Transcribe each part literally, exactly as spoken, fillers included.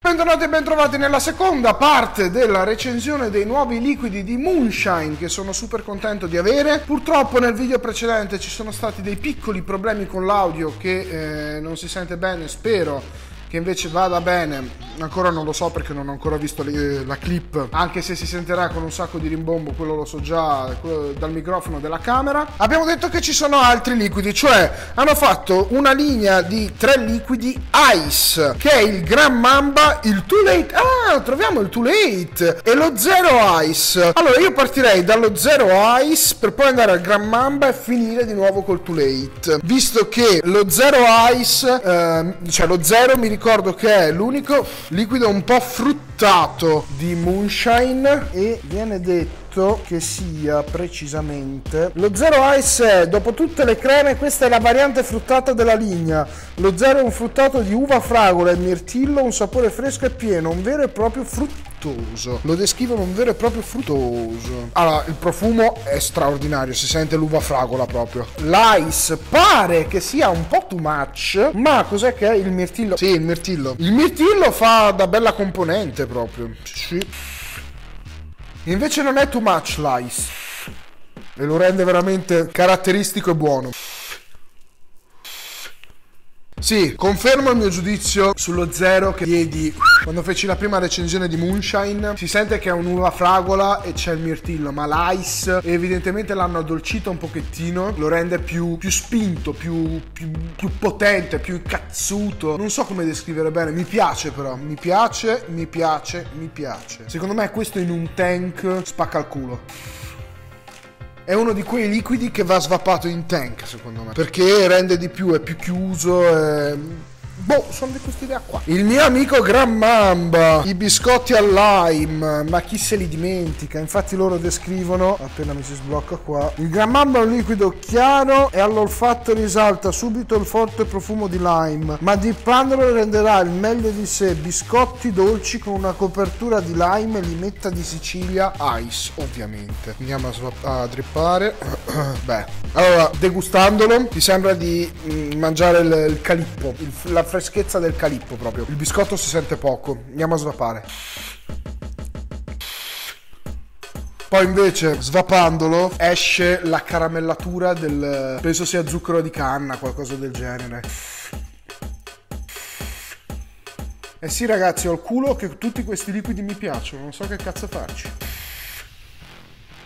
Bentornati e bentrovati nella seconda parte della recensione dei nuovi liquidi di Moonshine, che sono super contento di avere. Purtroppo nel video precedente ci sono stati dei piccoli problemi con l'audio che eh, non si sente bene, spero che invece vada bene. Ancora non lo so perché non ho ancora visto le, la clip, anche se si sentirà con un sacco di rimbombo, quello lo so già, dal microfono della camera. Abbiamo detto che ci sono altri liquidi, cioè hanno fatto una linea di tre liquidi ice, che è il Grand Mamba, il Too Late, ah troviamo il Too Late, e lo Zero Ice. Allora io partirei dallo Zero Ice per poi andare al Grand Mamba e finire di nuovo col Too Late, visto che lo Zero Ice, eh, cioè lo Zero mi ricordo che è l'unico liquido un po' fruttato di Moonshine, e viene detto che sia precisamente lo Zero Ice è, dopo tutte le creme, questa è la variante fruttata della linea. Lo Zero è un fruttato di uva, fragola e mirtillo, un sapore fresco e pieno, un vero e proprio frutto. Lo descrivono un vero e proprio fruttoso. Allora, il profumo è straordinario, si sente l'uva fragola proprio. L'ice pare che sia un po' too much, ma cos'è che è? Il mirtillo? Sì, il mirtillo. Il mirtillo fa da bella componente proprio. Sì. Invece non è too much l'ice, e lo rende veramente caratteristico e buono. Sì, confermo il mio giudizio sullo Zero che diedi quando feci la prima recensione di Moonshine. Si sente che è un'uva fragola e c'è il mirtillo, ma l'ice evidentemente l'hanno addolcito un pochettino, lo rende più, più spinto, più, più, più potente, più cazzuto. Non so come descrivere bene, mi piace però, mi piace, mi piace, mi piace. Secondo me questo in un tank spacca il culo. È uno di quei liquidi che va svapato in tank, secondo me, perché rende di più, è più chiuso e... boh, sono di questa idea qua. Il mio amico Grand Mamba, i biscotti al lime, ma chi se li dimentica? Infatti loro descrivono, appena mi si sblocca qua, il Grand Mamba è un liquido chiaro e all'olfatto risalta subito il forte profumo di lime, ma dippandolo renderà il meglio di sé. Biscotti dolci con una copertura di lime e limetta di Sicilia ice, ovviamente. Andiamo a, a drippare. Beh, allora, degustandolo ti sembra di mh, mangiare il, il calippo, il, la freschezza del calippo proprio. Il biscotto si sente poco, andiamo a svapare. Poi invece svapandolo esce la caramellatura del, penso sia zucchero di canna, qualcosa del genere. Eh sì ragazzi, ho il culo che tutti questi liquidi mi piacciono, non so che cazzo farci.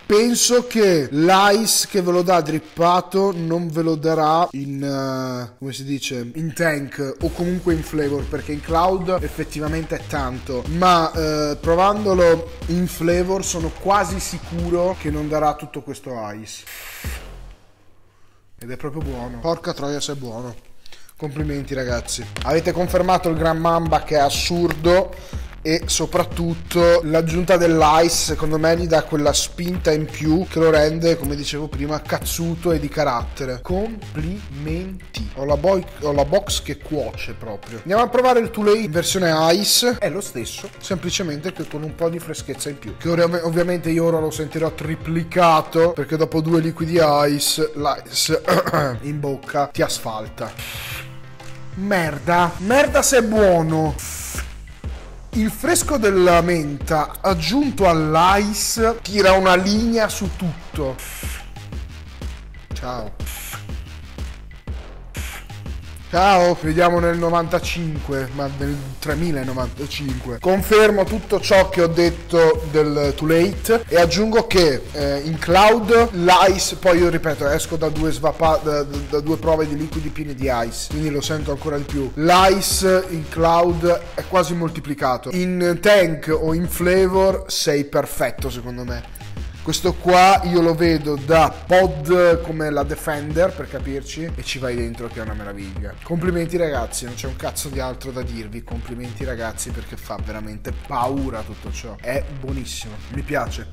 Penso che l'ice che ve lo dà drippato non ve lo darà in, uh, come si dice, in tank o comunque in flavor, perché in cloud effettivamente è tanto, ma uh, provandolo in flavor sono quasi sicuro che non darà tutto questo ice. Ed è proprio buono, porca troia se è buono. Complimenti ragazzi, avete confermato il Grand Mamba che è assurdo, e soprattutto l'aggiunta dell'ice secondo me gli dà quella spinta in più che lo rende, come dicevo prima, cazzuto e di carattere. Complimenti. Ho la, boy, ho la box che cuoce proprio. Andiamo a provare il Too Late in versione ice. È lo stesso, semplicemente che con un po' di freschezza in più, che ov ovviamente io ora lo sentirò triplicato, perché dopo due liquidi ice l'ice in bocca ti asfalta. Merda, merda se è buono. Il fresco della menta aggiunto all'ice tira una linea su tutto. Ciao. Ciao, vediamo nel novantacinque, ma nel tremila novantacinque. Confermo tutto ciò che ho detto del Too Late e aggiungo che eh, in cloud l'ice, poi io ripeto, esco da due, svapa, da, da due prove di liquidi pieni di ice, quindi lo sento ancora di più. L'ice in cloud è quasi moltiplicato, in tank o in flavor sei perfetto secondo me. Questo qua io lo vedo da pod come la Defender, per capirci, e ci vai dentro che è una meraviglia. Complimenti ragazzi, non c'è un cazzo di altro da dirvi. Complimenti ragazzi, perché fa veramente paura tutto ciò. È buonissimo, mi piace.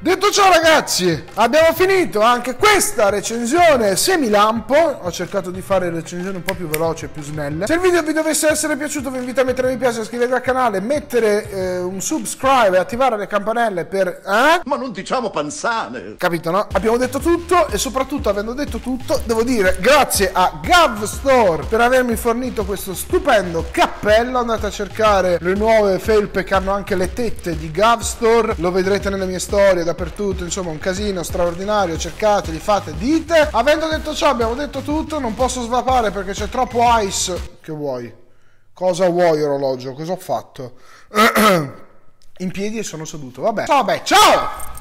Detto ciò ragazzi, abbiamo finito anche questa recensione semilampo. Ho cercato di fare recensioni un po' più veloci e più snelle. Se il video vi dovesse essere piaciuto vi invito a mettere mi piace, iscrivervi al canale, mettere eh, un subscribe e attivare le campanelle per... Eh? Ma non diciamo panzane! Capito no? Abbiamo detto tutto e soprattutto avendo detto tutto devo dire grazie a GavStore per avermi fornito questo stupendo cappello. Andate a cercare le nuove felpe che hanno anche le tette di GavStore, lo vedrete nelle mie storie, dappertutto, insomma un casino straordinario, cercateli, fate, dite. Avendo detto ciò abbiamo detto tutto, non posso svapare perché c'è troppo ice. Che vuoi? Cosa vuoi orologio? Cosa ho fatto? In piedi e sono seduto, vabbè. Vabbè, ciao!